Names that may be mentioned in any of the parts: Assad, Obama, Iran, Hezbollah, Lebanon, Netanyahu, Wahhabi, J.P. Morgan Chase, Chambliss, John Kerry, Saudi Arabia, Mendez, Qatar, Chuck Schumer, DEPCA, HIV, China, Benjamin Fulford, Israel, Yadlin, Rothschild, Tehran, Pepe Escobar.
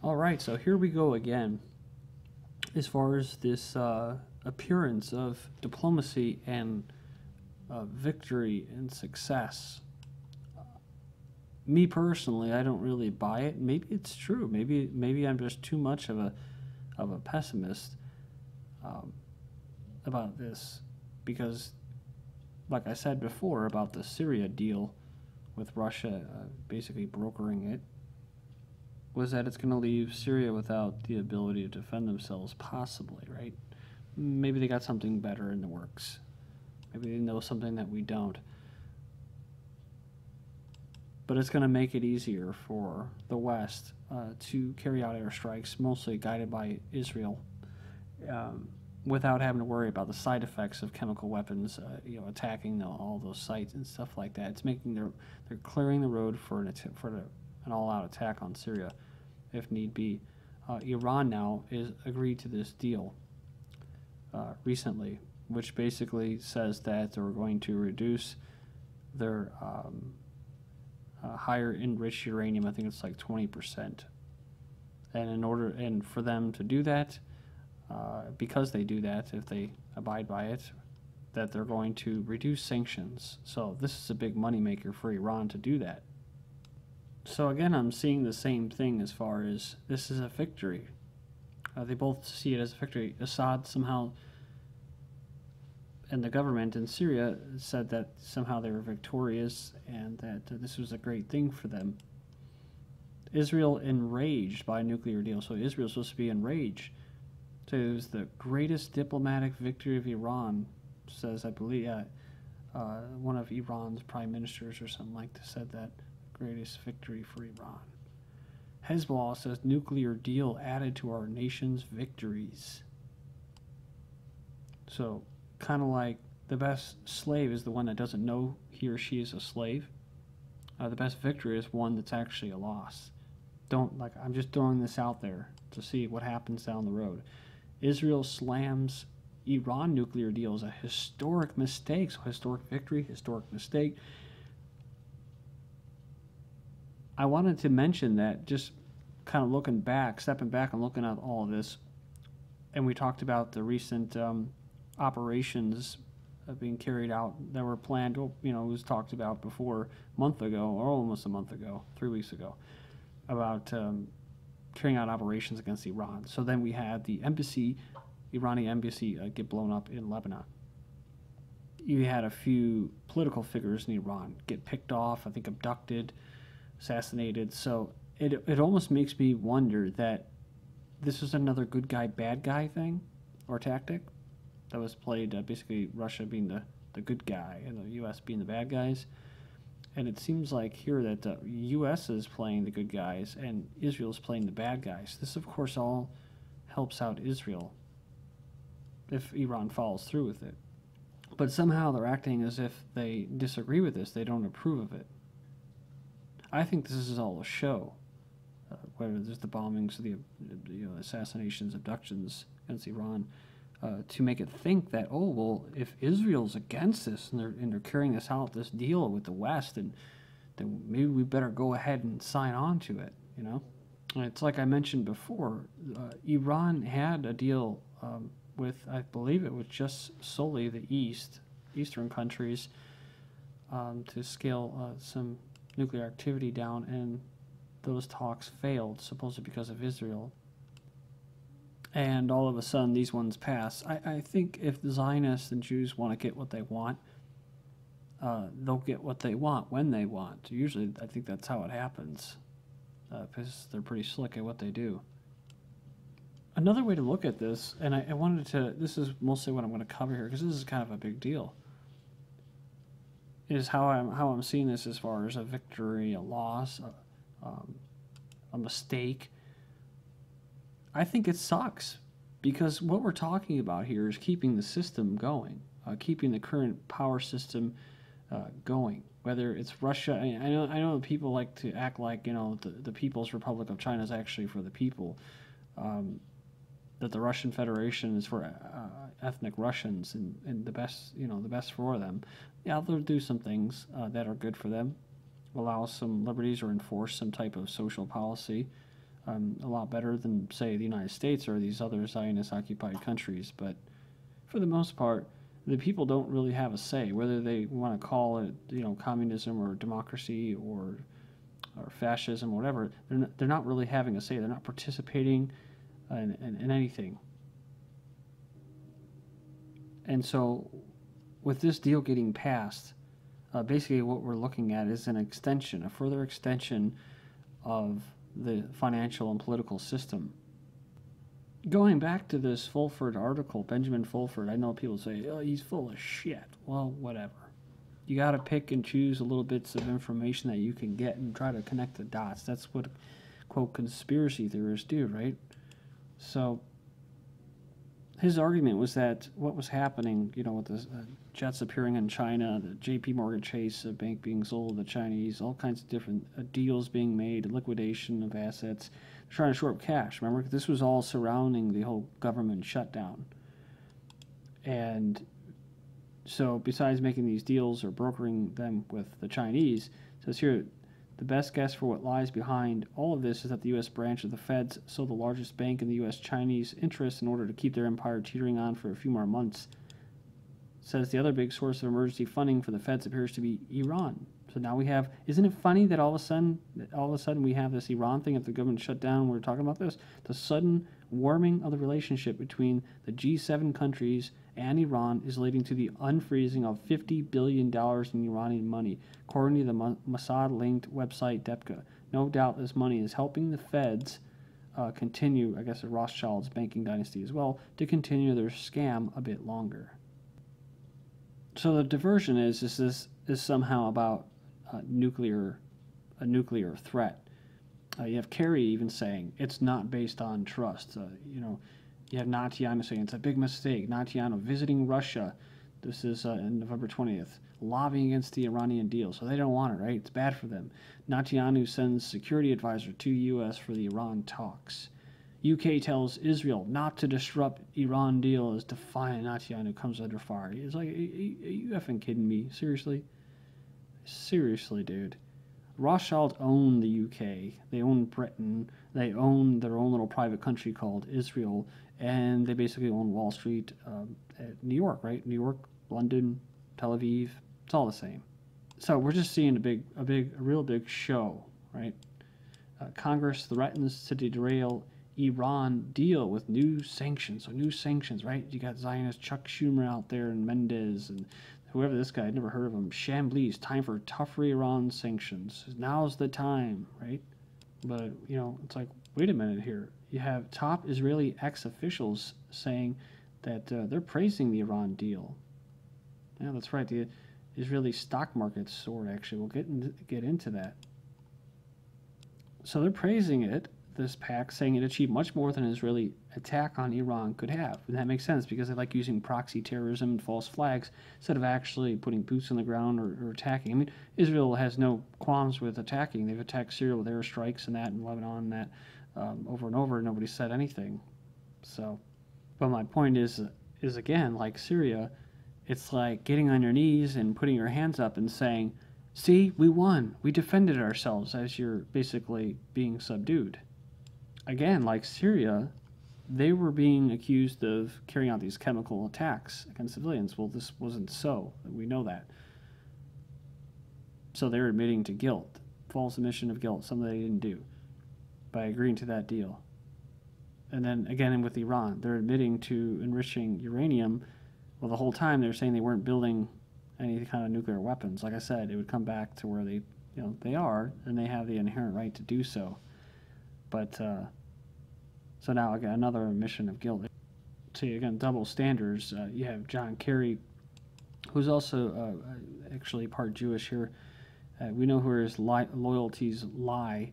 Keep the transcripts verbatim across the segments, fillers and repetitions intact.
All right, so here we go again as far as this uh, appearance of diplomacy and uh, victory and success. Me personally, I don't really buy it. Maybe it's true. Maybe maybe I'm just too much of a of a pessimist um, about this, because, like I said before, about the Syria deal with Russia uh, basically brokering it, was that it's going to leave Syria without the ability to defend themselves, possibly, right? Maybe they got something better in the works. Maybe they know something that we don't. But it's going to make it easier for the West uh, to carry out airstrikes, mostly guided by Israel, um, without having to worry about the side effects of chemical weapons, uh, you know, attacking the, all those sites and stuff like that. It's making their they're clearing the road for an att for an all-out attack on Syria, if need be. Uh, Iran now is agreed to this deal uh, recently, which basically says that they're going to reduce their um, Uh, higher enriched uranium. I think it's like twenty percent, and in order and for them to do that, uh, because they do that, if they abide by it, that they're going to reduce sanctions. So this is a big moneymaker for Iran to do that. So again, I'm seeing the same thing as far as this is a victory. Uh, they both see it as a victory. Assad somehow and the government in Syria said that somehow they were victorious and that uh, this was a great thing for them. Israel enraged by a nuclear deal. So Israel is supposed to be enraged. So it was the greatest diplomatic victory of Iran, says, I believe, uh, uh, one of Iran's prime ministers or something like this said that, greatest victory for Iran. Hezbollah says nuclear deal added to our nation's victories. So, kind of like the best slave is the one that doesn't know he or she is a slave. Uh, the best victory is one that's actually a loss. Don't, like, I'm just throwing this out there to see what happens down the road. Israel slams Iran nuclear deal as a historic mistake. So historic victory, historic mistake. I wanted to mention that, just kind of looking back, stepping back and looking at all of this, and we talked about the recent um, operations being carried out that were planned, you know, it was talked about before a month ago, or almost a month ago, three weeks ago, about um, carrying out operations against Iran. So then we had the embassy, Iranian embassy, uh, get blown up in Lebanon. You had a few political figures in Iran get picked off, I think abducted, assassinated. So it, it almost makes me wonder that this is another good guy, bad guy thing or tactic that was played, uh, basically Russia being the, the good guy and the U S being the bad guys. And it seems like here that the U S is playing the good guys and Israel is playing the bad guys. This, of course, all helps out Israel if Iran follows through with it. But somehow they're acting as if they disagree with this, they don't approve of it. I think this is all a show, uh, whether there's the bombings, the you know, assassinations, abductions against Iran, Uh, to make it think that, oh, well, if Israel's against this and they're, and they're carrying this out, this deal with the West, and then maybe we better go ahead and sign on to it, you know? And it's like I mentioned before, uh, Iran had a deal um, with, I believe it was just solely the East, Eastern countries, um, to scale uh, some nuclear activity down, and those talks failed, supposedly because of Israel. And all of a sudden, these ones pass. I, I think if the Zionists and Jews want to get what they want, uh, they'll get what they want when they want. Usually, I think that's how it happens, uh, because they're pretty slick at what they do. Another way to look at this, and I, I wanted to, this is mostly what I'm going to cover here, because this is kind of a big deal, is how I'm, how I'm seeing this as far as a victory, a loss, a, um, a mistake. I think it sucks, because what we're talking about here is keeping the system going, uh, keeping the current power system uh, going. Whether it's Russia, I, I know I know people like to act like, you know, the, the People's Republic of China is actually for the people, um, that the Russian Federation is for uh, ethnic Russians and, and the best, you know, the best for them. Yeah, they'll do some things uh, that are good for them, allow some liberties or enforce some type of social policy. um, a lot better than, say, the United States or these other Zionist-occupied countries. But for the most part, the people don't really have a say, whether they want to call it, you know, communism or democracy or or fascism, or whatever. They're not, they're not really having a say. They're not participating in, in, in anything. And so, with this deal getting passed, uh, basically what we're looking at is an extension, a further extension of the financial and political system. Going back to this Fulford article, Benjamin Fulford, I know people say, oh, he's full of shit. Well, whatever. You got to pick and choose the little bits of information that you can get and try to connect the dots. That's what, quote, conspiracy theorists do, right? So his argument was that what was happening, you know, with the uh, jets appearing in China, the J P Morgan Chase uh, bank being sold, the Chinese, all kinds of different uh, deals being made, liquidation of assets, trying to short up cash. Remember, this was all surrounding the whole government shutdown. And so besides making these deals or brokering them with the Chinese, it says here, the best guess for what lies behind all of this is that the U S branch of the Feds sold the largest bank in the U S Chinese interests in order to keep their empire teetering on for a few more months. It says the other big source of emergency funding for the Feds appears to be Iran. So now we have, isn't it funny that all of a sudden, all of a sudden we have this Iran thing? If the government shut down, we're talking about this, the sudden warming of the relationship between the G seven countries and Iran is leading to the unfreezing of fifty billion dollars in Iranian money, according to the Mossad-linked website DEPCA. No doubt this money is helping the Feds uh, continue, I guess, the Rothschild's banking dynasty as well, to continue their scam a bit longer. So the diversion is, is this is somehow about a nuclear, a nuclear threat. Uh, you have Kerry even saying it's not based on trust. Uh, you know, you have Netanyahu saying it's a big mistake. Netanyahu visiting Russia. This is uh, on November twentieth. Lobbying against the Iranian deal. So they don't want it, right? It's bad for them. Netanyahu sends security advisor to U S for the Iran talks. U K tells Israel not to disrupt Iran deal as defiant Netanyahu comes under fire. It's like, are you effing kidding me? Seriously? Seriously, dude. Rothschild own the U K, they own Britain, they own their own little private country called Israel, and they basically own Wall Street, um, at New York, right? New York, London, Tel Aviv, it's all the same. So we're just seeing a big, a big, a real big show, right? Uh, Congress threatens to derail Iran deal with new sanctions. So new sanctions, right? You got Zionist Chuck Schumer out there and Mendez and whoever this guy, I'd never heard of him. Chambliss, time for tougher Iran sanctions. Now's the time, right? But, you know, it's like, wait a minute here. You have top Israeli ex-officials saying that uh, they're praising the Iran deal. Yeah, that's right. The Israeli stock market soared, actually. We'll get, in, get into that. So they're praising it, this pact, saying it achieved much more than an Israeli attack on Iran could have. And that makes sense because they like using proxy terrorism and false flags instead of actually putting boots on the ground or, or attacking. I mean, Israel has no qualms with attacking. They've attacked Syria with airstrikes and that and Lebanon and that um, over and over, and nobody said anything. So, but my point is, is again, like Syria, it's like getting on your knees and putting your hands up and saying, see, we won. We defended ourselves as you're basically being subdued. Again, like Syria, they were being accused of carrying out these chemical attacks against civilians. Well, this wasn't so. We know that. So they're admitting to guilt, false admission of guilt, something they didn't do, by agreeing to that deal. And then, again, with Iran, they're admitting to enriching uranium. Well, the whole time they're saying they weren't building any kind of nuclear weapons. Like I said, it would come back to where they, you know, they are, and they have the inherent right to do so. But, uh... so now, again, another admission of guilt. So, again, double standards. Uh, you have John Kerry, who's also uh, actually part Jewish here. Uh, we know where his li loyalties lie,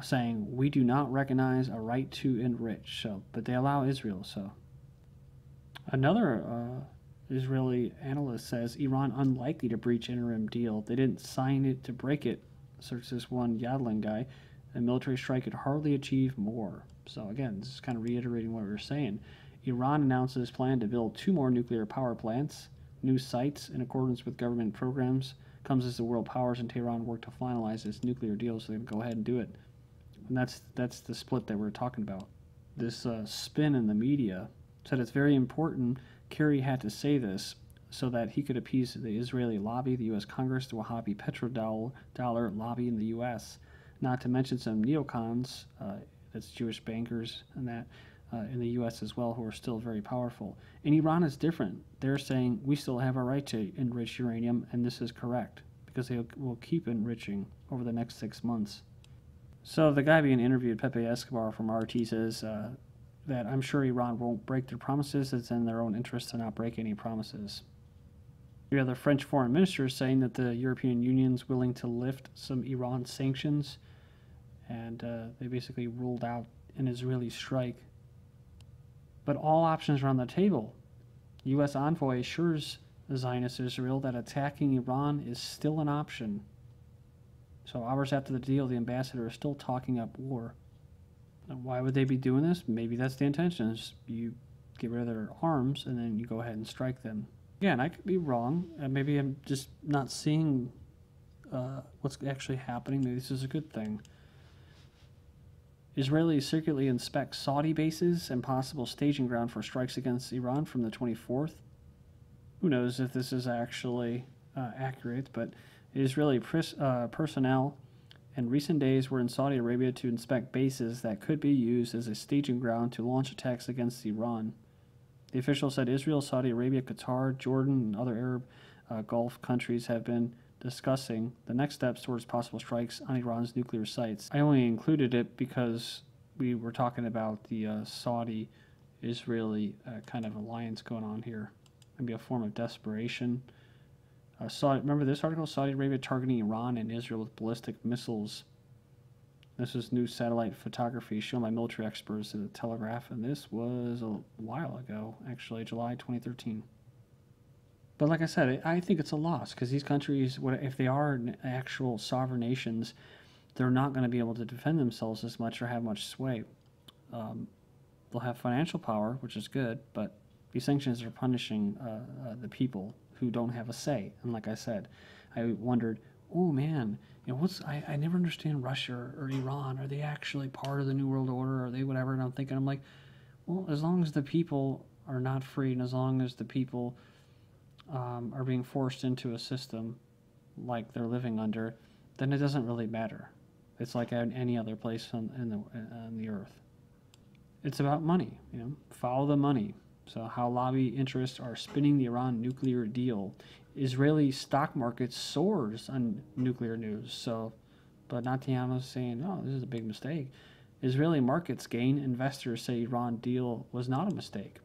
saying, we do not recognize a right to enrich, so, but they allow Israel, so. Another uh, Israeli analyst says, Iran unlikely to breach interim deal. They didn't sign it to break it, search this one Yadlin guy. A military strike could hardly achieve more. So again, this is kind of reiterating what we were saying. Iran announces plan to build two more nuclear power plants, new sites in accordance with government programs. Comes as the world powers and Tehran work to finalize this nuclear deal, so they're going to go ahead and do it. And that's that's the split that we're talking about. This uh, spin in the media said it's very important Kerry had to say this so that he could appease the Israeli lobby, the U S Congress, the Wahhabi petrodollar lobby in the U S, not to mention some neocons, uh, that's Jewish bankers and that, uh, in the U S as well, who are still very powerful. And Iran is different. They're saying we still have a right to enrich uranium, and this is correct, because they will keep enriching over the next six months. So the guy being interviewed, Pepe Escobar from R T, says uh, that I'm sure Iran won't break their promises. It's in their own interest to not break any promises. You have the French foreign minister saying that the European Union's willing to lift some Iran sanctions, and uh, they basically ruled out an Israeli strike. But all options are on the table. U S envoy assures the Zionist Israel that attacking Iran is still an option. So hours after the deal, the ambassador is still talking up war. Now, why would they be doing this? Maybe that's the intention. You get rid of their arms and then you go ahead and strike them. Again, I could be wrong, and maybe I'm just not seeing uh, what's actually happening. Maybe this is a good thing. Israelis secretly inspect Saudi bases and possible staging ground for strikes against Iran from the twenty-fourth. Who knows if this is actually uh, accurate, but Israeli pres uh, personnel in recent days were in Saudi Arabia to inspect bases that could be used as a staging ground to launch attacks against Iran. The official said Israel, Saudi Arabia, Qatar, Jordan, and other Arab uh, Gulf countries have been discussing the next steps towards possible strikes on Iran's nuclear sites. I only included it because we were talking about the uh, Saudi-Israeli uh, kind of alliance going on here. Maybe a form of desperation. Uh, Saudi, remember this article? Saudi Arabia targeting Iran and Israel with ballistic missiles. This is new satellite photography shown by military experts in the Telegraph, and this was a while ago, actually, July twenty thirteen. But like I said, I think it's a loss, because these countries, if they are actual sovereign nations, they're not going to be able to defend themselves as much or have much sway. Um, they'll have financial power, which is good, but these sanctions are punishing uh, uh, the people who don't have a say. And like I said, I wondered, oh man, you know, what's I, I never understand Russia or, or Iran. Are they actually part of the New World Order? Are they whatever? And I'm thinking, I'm like, well, as long as the people are not free and as long as the people um, are being forced into a system like they're living under, then it doesn't really matter. It's like in any other place on, in the, on the earth. It's about money, you know, follow the money. So how lobby interests are spinning the Iran nuclear deal. Israeli stock market soars on nuclear news. So, but Netanyahu's saying, oh, this is a big mistake. Israeli markets gain. Investors say Iran deal was not a mistake.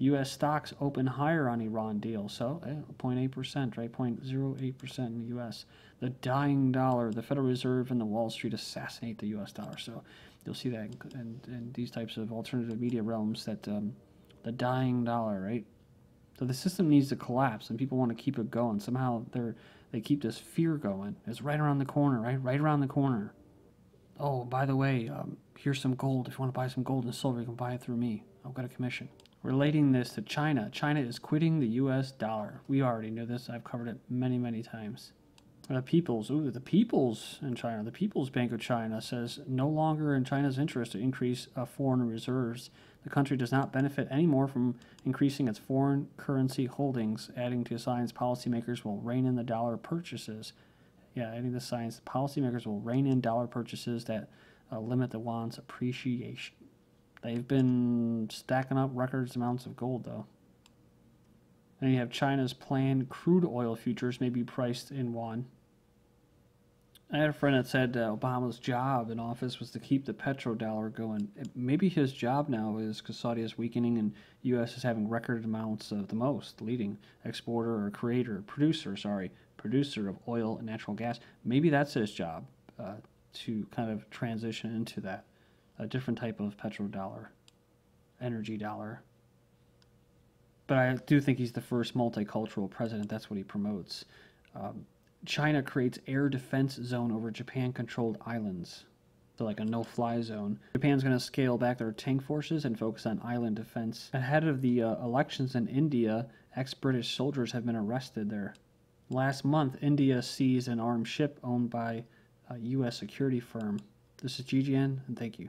U S stocks open higher on Iran deal. So zero point eight percent, right? zero point zero eight percent in the U S. The dying dollar, the Federal Reserve and the Wall Street assassinate the U S dollar. So you'll see that in, in, in these types of alternative media realms that um, the dying dollar, right? So the system needs to collapse, and people want to keep it going. Somehow they're, they keep this fear going. It's right around the corner, right? Right around the corner. Oh, by the way, um, here's some gold. If you want to buy some gold and silver, you can buy it through me. I've got a commission. Relating this to China. China is quitting the U S dollar. We already knew this. I've covered it many, many times. The People's, ooh, the People's in China, the People's Bank of China says no longer in China's interest to increase uh, foreign reserves. The country does not benefit anymore from increasing its foreign currency holdings, adding to signs policymakers will rein in the dollar purchases. Yeah, adding to signs policymakers will rein in dollar purchases that uh, limit the yuan's appreciation. They've been stacking up records amounts of gold, though. Then you have China's planned crude oil futures may be priced in yuan. I had a friend that said uh, Obama's job in office was to keep the petrodollar going. It, maybe his job now is because Saudi is weakening and U S is having record amounts of the most leading exporter or creator, producer, sorry, producer of oil and natural gas. Maybe that's his job uh, to kind of transition into that, a different type of petrodollar, energy dollar. But I do think he's the first multicultural president. That's what he promotes. Um, China creates air defense zone over Japan-controlled islands, so like a no-fly zone. Japan's going to scale back their tank forces and focus on island defense. Ahead of the uh, elections in India, ex-British soldiers have been arrested there. Last month, India seized an armed ship owned by a U S security firm. This is G G N, and thank you.